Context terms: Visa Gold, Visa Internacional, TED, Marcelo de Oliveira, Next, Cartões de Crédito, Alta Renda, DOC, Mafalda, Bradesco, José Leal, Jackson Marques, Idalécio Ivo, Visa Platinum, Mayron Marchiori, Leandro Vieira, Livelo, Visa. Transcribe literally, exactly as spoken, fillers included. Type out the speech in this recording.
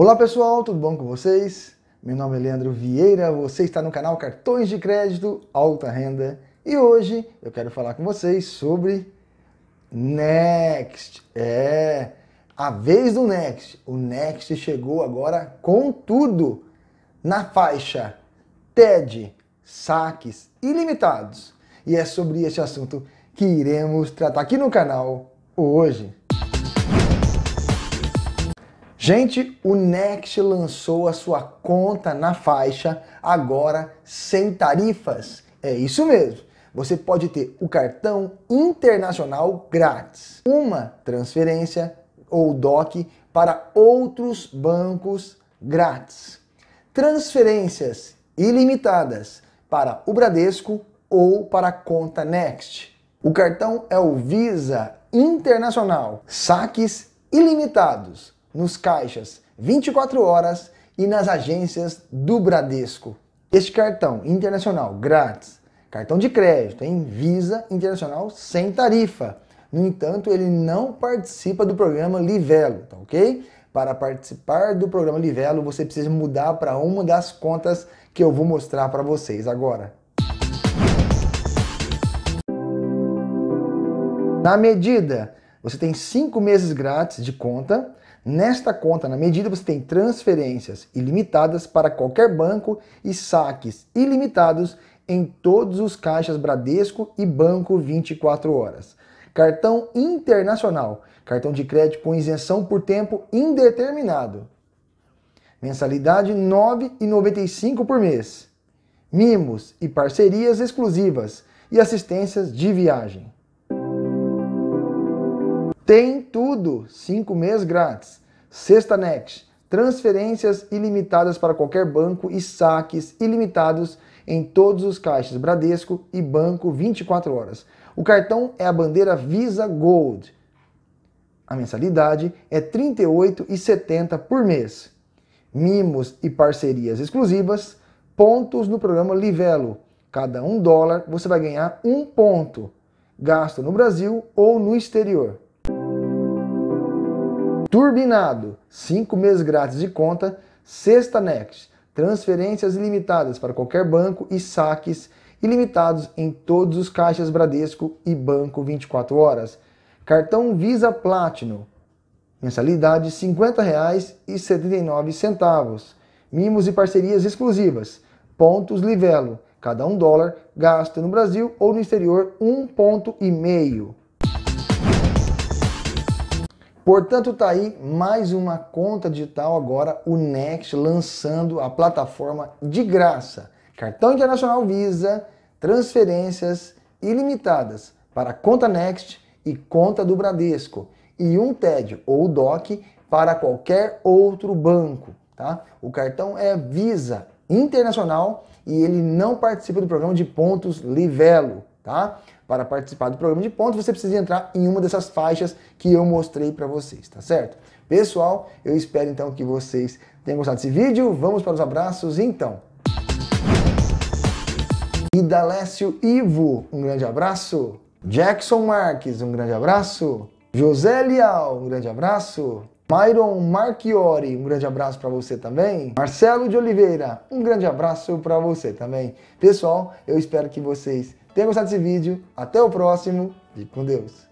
Olá pessoal, tudo bom com vocês? Meu nome é Leandro Vieira, você está no canal Cartões de Crédito, Alta Renda, e hoje eu quero falar com vocês sobre Next. É, a vez do Next. O Next chegou agora com tudo na faixa T E D, saques ilimitados. E é sobre este assunto que iremos tratar aqui no canal hoje. Gente, o Next lançou a sua conta na faixa agora sem tarifas. É isso mesmo. Você pode ter o cartão internacional grátis, uma transferência ou D O C para outros bancos grátis, transferências ilimitadas para o Bradesco ou para a conta Next. O cartão é o Visa Internacional, saques ilimitados nos caixas vinte e quatro horas e nas agências do Bradesco. Este cartão internacional grátis, cartão de crédito em Visa Internacional sem tarifa. No entanto, ele não participa do programa Livelo, tá ok? Para participar do programa Livelo, você precisa mudar para uma das contas que eu vou mostrar para vocês agora. Na medida, você tem cinco meses grátis de conta. Nesta conta, na medida, você tem transferências ilimitadas para qualquer banco e saques ilimitados em todos os caixas Bradesco e Banco vinte e quatro horas. Cartão internacional, cartão de crédito com isenção por tempo indeterminado. Mensalidade nove reais e noventa e cinco centavos por mês. Mimos e parcerias exclusivas e assistências de viagem. Tem tudo, cinco meses grátis. Sexta Next, transferências ilimitadas para qualquer banco e saques ilimitados em todos os caixas Bradesco e Banco vinte e quatro horas. O cartão é a bandeira Visa Gold. A mensalidade é trinta e oito reais e setenta centavos por mês. Mimos e parcerias exclusivas, pontos no programa Livelo. Cada um dólar você vai ganhar um ponto, gasto no Brasil ou no exterior. Turbinado, cinco meses grátis de conta, Sexta Next, transferências ilimitadas para qualquer banco e saques ilimitados em todos os caixas Bradesco e Banco vinte e quatro horas. Cartão Visa Platinum, mensalidade cinquenta reais e setenta e nove centavos. Mimos e parcerias exclusivas, pontos Livelo, cada um dólar, gasto no Brasil ou no exterior, um ponto e meio. Portanto, tá aí mais uma conta digital agora, o Next, lançando a plataforma de graça. Cartão internacional Visa, transferências ilimitadas para conta Next e conta do Bradesco. E um T E D ou D O C para qualquer outro banco, tá? O cartão é Visa Internacional e ele não participa do programa de pontos Livelo, tá? Para participar do programa de pontos, você precisa entrar em uma dessas faixas que eu mostrei para vocês, tá certo? Pessoal, eu espero então que vocês tenham gostado desse vídeo. Vamos para os abraços, então. Idalécio Ivo, um grande abraço. Jackson Marques, um grande abraço. José Leal, um grande abraço. Mayron Marchiori, um grande abraço para você também. Marcelo de Oliveira, um grande abraço para você também. Pessoal, eu espero que vocês tenham gostado desse vídeo. Até o próximo e com Deus.